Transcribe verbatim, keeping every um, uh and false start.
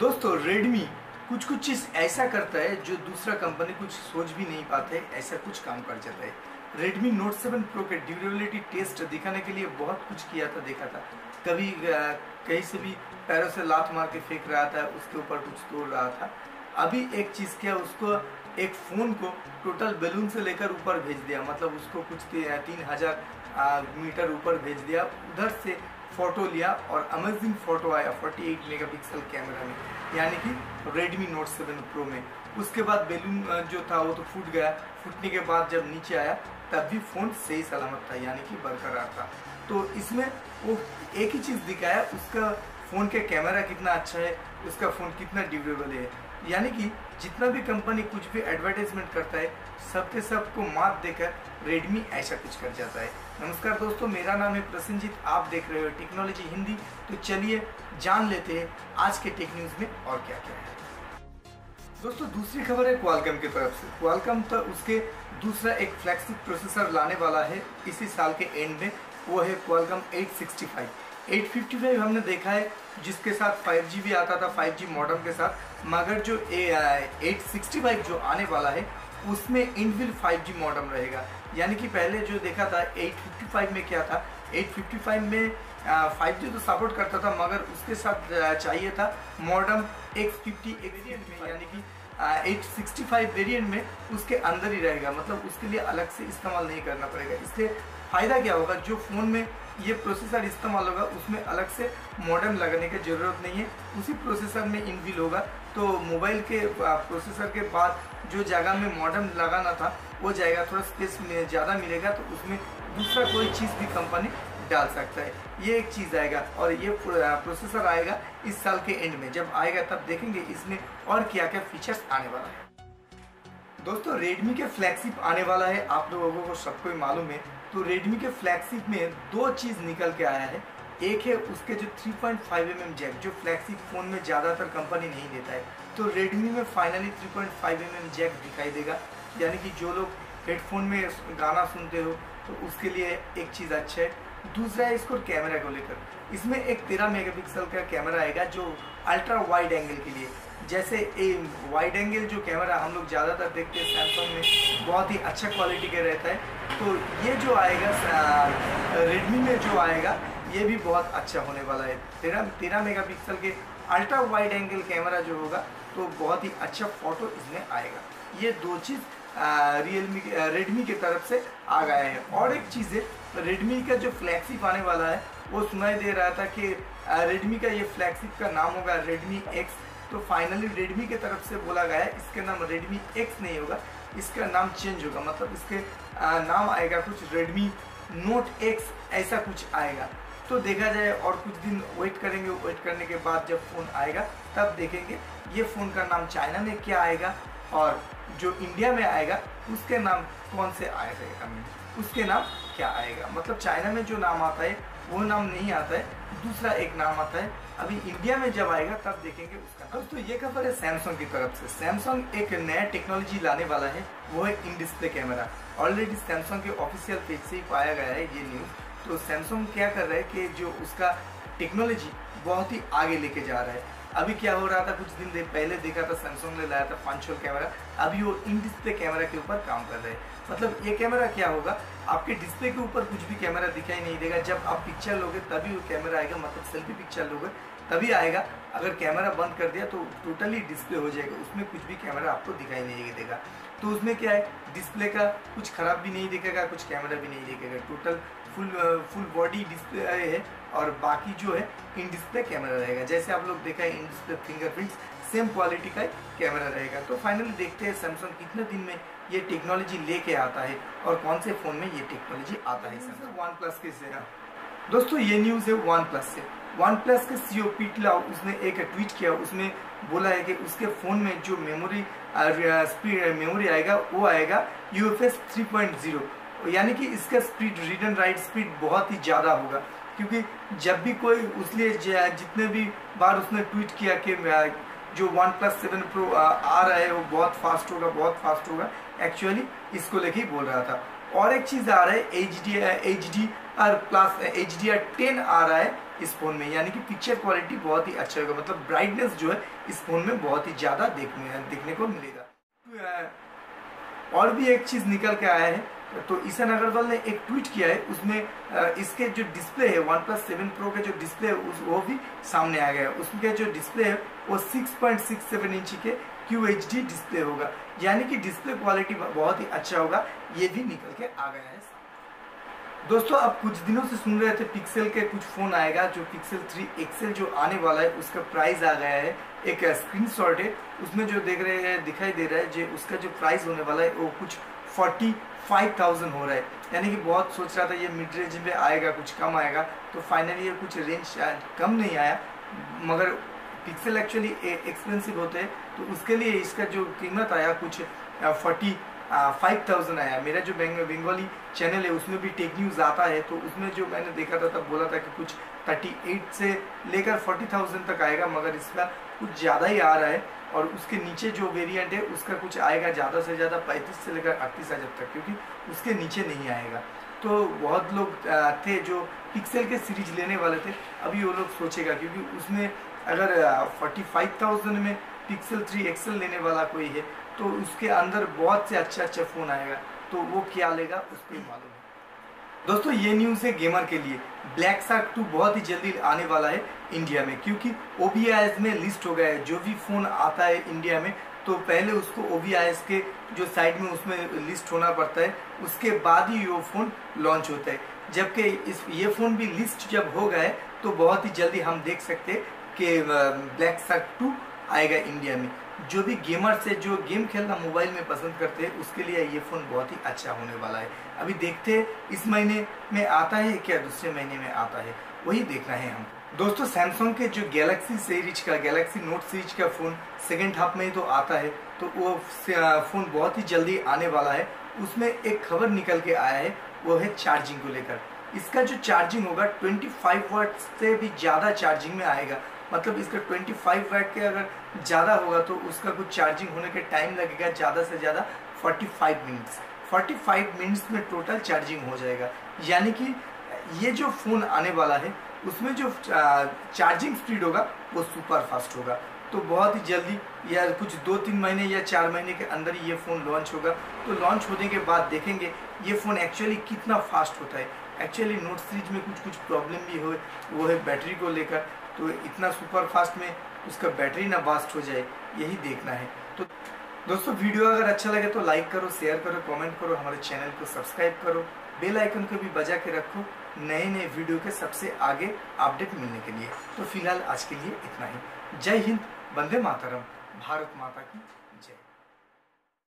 दोस्तों रेडमी कुछ कुछ चीज़ ऐसा करता है जो दूसरा कंपनी कुछ सोच भी नहीं पाते, ऐसा कुछ काम कर जाता है। रेडमी नोट सेवन प्रो के ड्यूरेबिलिटी टेस्ट दिखाने के लिए बहुत कुछ किया था, देखा था। कभी कहीं से भी पैरों से लात मार के फेंक रहा था, उसके ऊपर कुछ तोड़ रहा था। अभी एक चीज़ किया, उसको एक फ़ोन को टोटल बैलून से लेकर ऊपर भेज दिया, मतलब उसको कुछ तीन हज़ार मीटर ऊपर भेज दिया। उधर से फ़ोटो लिया और अमेजिंग फ़ोटो आया अड़तालीस मेगापिक्सल कैमरा में, यानी कि रेडमी नोट सेवन प्रो में। उसके बाद बैलून जो था वो तो फूट गया, फूटने के बाद जब नीचे आया तब भी फ़ोन सही सलामत था, यानी कि बरकरार था। तो इसमें वो एक ही चीज़ दिखाया, उसका फ़ोन के कैमरा कितना अच्छा है, उसका फ़ोन कितना ड्यूरेबल है। यानी कि जितना भी कंपनी कुछ भी एडवर्टाइजमेंट करता है, सब के सब को मात देकर रेडमी ऐसा कुछ कर जाता है। नमस्कार दोस्तों, मेरा नाम है प्रसेनजीत, आप देख रहे हो टेक्नोलॉजी हिंदी। तो चलिए जान लेते हैं आज के टेक न्यूज़ में और क्या क्या है। दोस्तों दूसरी खबर है क्वालकॉम की तरफ से। क्वालकॉम तो उसके दूसरा एक फ्लैगशिप प्रोसेसर लाने वाला है इसी साल के एंड में, वो है Qualcomm eight sixty five. Eight fifty five हमने देखा है जिसके साथ फाइव जी भी आता था, फाइव जी मॉडम के साथ। मगर जो एट सिक्सटी फाइव जो आने वाला है उसमें इनबिल्ट फाइव जी मॉडम रहेगा। यानी कि पहले जो देखा था एट फिफ्टी फाइव में क्या था, एट फिफ्टी फाइव में फाइव जी तो सपोर्ट करता था, मगर उसके साथ चाहिए था मॉडम एक्स फिफ्टी वेरिएंट में, यानी कि एट सिक्सटी फाइव वेरिएंट में उसके अंदर ही रहेगा, मतलब उसके लिए अलग से इस्तेमाल नहीं करना पड़ेगा। इससे फ़ायदा क्या होगा, जो फ़ोन में ये प्रोसेसर इस्तेमाल होगा उसमें अलग से मॉडर्न लगाने की ज़रूरत नहीं है, उसी प्रोसेसर में इनबिल्ट होगा। तो मोबाइल के प्रोसेसर के बाद जो जगह में मॉडर्न लगाना था वो जाएगा, थोड़ा स्पेस में ज़्यादा मिलेगा, तो उसमें दूसरा कोई चीज़ भी कंपनी डाल सकता है, ये एक चीज़ आएगा। और ये प्रोसेसर आएगा इस साल के एंड में, जब आएगा तब देखेंगे इसमें और क्या क्या फीचर्स आने वाला है। दोस्तों रेडमी के फ्लैगशिप आने वाला है, आप लोगों को सबको ही मालूम है। तो रेडमी के फ्लैगशिप में दो चीज़ निकल के आया है। एक है उसके जो three point five M M jack, जो फ्लैगशिप फ़ोन में ज़्यादातर कंपनी नहीं देता है, तो रेडमी में finally three point five M M jack दिखाई देगा। यानी कि जो लोग हेडफोन में गाना सुनते हो तो उसके लिए एक चीज़ अच्छा है। दूसरा है इसको कैमरा को लेकर, इसमें एक तेरह मेगापिक्सल का कैमरा आएगा जो अल्ट्रा वाइड एंगल के लिए। जैसे ए वाइड एंगल जो कैमरा हम लोग ज़्यादातर देखते हैं सैमसंग में, बहुत ही अच्छा क्वालिटी का रहता है। तो ये जो आएगा रेडमी में जो आएगा ये भी बहुत अच्छा होने वाला है। तेरह तेरह मेगापिक्सल के अल्ट्रा वाइड एंगल कैमरा जो होगा तो बहुत ही अच्छा फ़ोटो इसमें आएगा। ये दो चीज़ रियलमी रेडमी की तरफ से आ गया है। और एक चीज़ है, रेडमी का जो फ्लैगशिप आने वाला है, वो सुनाई दे रहा था कि रेडमी का ये फ्लैगशिप का नाम होगा रेडमी एक्स। तो फाइनली रेडमी की तरफ से बोला गया है इसका नाम रेडमी एक्स नहीं होगा, इसका नाम चेंज होगा, मतलब इसके नाम आएगा कुछ रेडमी नोट एक्स, ऐसा कुछ आएगा। तो देखा जाए, और कुछ दिन वेट करेंगे, वेट करने के बाद जब फ़ोन आएगा तब देखेंगे ये फ़ोन का नाम चाइना में क्या आएगा और जो इंडिया में आएगा उसके नाम कौन से आएगा, उसके नाम क्या आएगा। मतलब चाइना में जो नाम आता है वो नाम नहीं आता है, दूसरा एक नाम आता है। अभी इंडिया में जब आएगा तब देखेंगे उसका नाम। तो ये खबर है सैमसंग की तरफ से। सैमसंग एक नया टेक्नोलॉजी लाने वाला है, वो है in display camera. Already Samsung के ऑफिशियल पेज से ही पाया गया है ये न्यूज़। तो सैमसंग क्या कर रहा है कि जो उसका टेक्नोलॉजी बहुत ही आगे लेके जा रहा है। अभी क्या हो रहा था, कुछ दिन दे, पहले देखा था सैमसंग ने लाया था पंचोल कैमरा, अभी वो इन डिस्प्ले कैमरा के ऊपर काम कर रहे हैं। मतलब ये कैमरा क्या होगा, आपके डिस्प्ले के ऊपर कुछ भी कैमरा दिखाई नहीं देगा, जब आप पिक्चर लोगे तभी वो कैमरा आएगा, मतलब सेल्फी पिक्चर लोगे तभी आएगा। अगर कैमरा बंद कर दिया तो टोटली डिस्प्ले हो जाएगा, उसमें कुछ भी कैमरा आपको दिखाई नहीं देगा। तो उसमें क्या है, डिस्प्ले का कुछ ख़राब भी नहीं दिखेगा, कुछ कैमरा भी नहीं दिखेगा, total full full body display है। और बाकी जो है इन डिस्प्ले कैमरा रहेगा, जैसे आप लोग देखा है in display fingerprints, same quality का कैमरा रहेगा। तो फाइनली देखते हैं सैमसंग कितने दिन में ये टेक्नोलॉजी लेके आता है और कौन से फ़ोन में ये टेक्नोलॉजी आता है। सैमसंग वन प्लस के से दोस्तों ये न्यूज़ है वन प्लस से। वन प्लस के सी ओ पिटलाओ उसने एक ट्वीट किया, उसमें बोला है कि उसके फ़ोन में जो मेमोरी स्पीड मेमोरी आएगा वो आएगा U F S three point zero, यानी कि इसका speed read and write speed बहुत ही ज़्यादा होगा। क्योंकि जब भी कोई उसलिए जितने भी बार उसने ट्वीट किया कि जो वन प्लस सेवन प्रो आ रहा है वो बहुत फास्ट होगा, बहुत फास्ट होगा, एक्चुअली इसको लेके ही बोल रहा था। और एक चीज़ आ रहा है H D H D R plus H D R ten आ रहा है, इस फोन में, यानी कि पिक्चर क्वालिटी बहुत ही अच्छा होगा, मतलब ब्राइटनेस जो है इस फोन में बहुत ही ज़्यादा देखने देखने को मिलेगा। तो और भी एक चीज़ निकल के आया है, तो ईशान अग्रवाल ने एक ट्वीट किया है, उसमें इसके जो डिस्प्ले है वन प्लस सेवन प्रो के जो डिस्प्ले है वो भी सामने आ गया है। उसके जो डिस्प्ले है वो six point six seven inch के क्यू एच डी डिस्प्ले होगा, यानी कि डिस्प्ले क्वालिटी बहुत ही अच्छा होगा, ये भी निकल के आ गया है। दोस्तों, आप कुछ दिनों से सुन रहे थे पिक्सल के कुछ फ़ोन आएगा, जो पिक्सल थ्री एक्सएल जो आने वाला है उसका प्राइस आ गया है। एक स्क्रीनशॉट है, उसमें जो देख रहे हैं दिखाई दे रहा है जो उसका जो प्राइस होने वाला है वो कुछ फोर्टी फाइव थाउजेंड हो रहा है, यानी कि बहुत सोच रहा था ये मिड रेंज में आएगा, कुछ कम आएगा, तो फाइनली ये कुछ रेंज कम नहीं आया। मगर पिक्सल एक्चुअली एक्सपेंसिव होते हैं, तो उसके लिए इसका जो कीमत आया कुछ फोर्टी फाइव थाउजेंड आया। मेरा जो बंगाली चैनल है उसमें भी टेक न्यूज़ आता है, तो उसमें जो मैंने देखा था तब बोला था कि कुछ थर्टी एट से लेकर फोर्टी थाउजेंड तक आएगा, मगर इसका कुछ ज़्यादा ही आ रहा है। और उसके नीचे जो वेरिएंट है उसका कुछ आएगा ज़्यादा से ज़्यादा पैंतीस से लेकर अड़तीस हज़ार तक, क्योंकि उसके नीचे नहीं आएगा। तो बहुत लोग थे जो पिक्सल के सीरीज लेने वाले थे, अभी वो लोग सोचेगा, क्योंकि उसमें अगर फोर्टी फाइव थाउजेंड में पिक्सल थ्री एक्सएल लेने वाला कोई है तो उसके अंदर बहुत से अच्छा अच्छा फ़ोन आएगा, तो वो क्या लेगा उसको ही मालूम है। दोस्तों, ये न्यूज़ है गेमर के लिए। ब्लैक शार्क टू बहुत ही जल्दी आने वाला है इंडिया में, क्योंकि ओ बी आई एस में लिस्ट हो गया है। जो भी फ़ोन आता है इंडिया में तो पहले उसको ओ बी आई एस के जो साइड में उसमें लिस्ट होना पड़ता है, उसके बाद ही वो फ़ोन लॉन्च होता है। जबकि इस ये फ़ोन भी लिस्ट जब हो गए तो बहुत ही जल्दी हम देख सकते कि ब्लैक शार्क टू आएगा इंडिया में। जो भी गेमर्स है, जो गेम खेलना मोबाइल में पसंद करते हैं, उसके लिए ये फ़ोन बहुत ही अच्छा होने वाला है। अभी देखते हैं इस महीने में आता है क्या दूसरे महीने में आता है, वही देखना है हमको। दोस्तों, सैमसंग के जो गैलेक्सी सीरीज का गैलेक्सी नोट सीरीज का फ़ोन सेकेंड हाफ में ही तो आता है, तो वो फ़ोन बहुत ही जल्दी आने वाला है। उसमें एक खबर निकल के आया है, वो है चार्जिंग को लेकर। इसका जो चार्जिंग होगा ट्वेंटी फाइव वाट से भी ज़्यादा चार्जिंग में आएगा, मतलब इसका पच्चीस वाट के अगर ज़्यादा होगा तो उसका कुछ चार्जिंग होने के टाइम लगेगा ज़्यादा से ज़्यादा पैंतालीस मिनट्स। पैंतालीस मिनट्स में टोटल चार्जिंग हो जाएगा, यानी कि ये जो फ़ोन आने वाला है उसमें जो चार्जिंग स्पीड होगा वो सुपर फास्ट होगा। तो बहुत ही जल्दी, या कुछ दो तीन महीने या चार महीने के अंदर ये फ़ोन लॉन्च होगा। तो लॉन्च होने के बाद देखेंगे ये फ़ोन एक्चुअली कितना फास्ट होता है। एक्चुअली नोट सीरीज में कुछ कुछ प्रॉब्लम भी हो, वो है बैटरी को लेकर, तो इतना सुपर फास्ट में उसका बैटरी ना बास्ट हो जाए, यही देखना है। तो दोस्तों, वीडियो अगर अच्छा लगे तो लाइक करो, शेयर करो, कमेंट करो, हमारे चैनल को सब्सक्राइब करो, बेल आइकन को भी बजा के रखो नए नए वीडियो के सबसे आगे अपडेट मिलने के लिए। तो फिलहाल आज के लिए इतना ही। जय हिंद, वंदे मातरम, भारत माता की जय।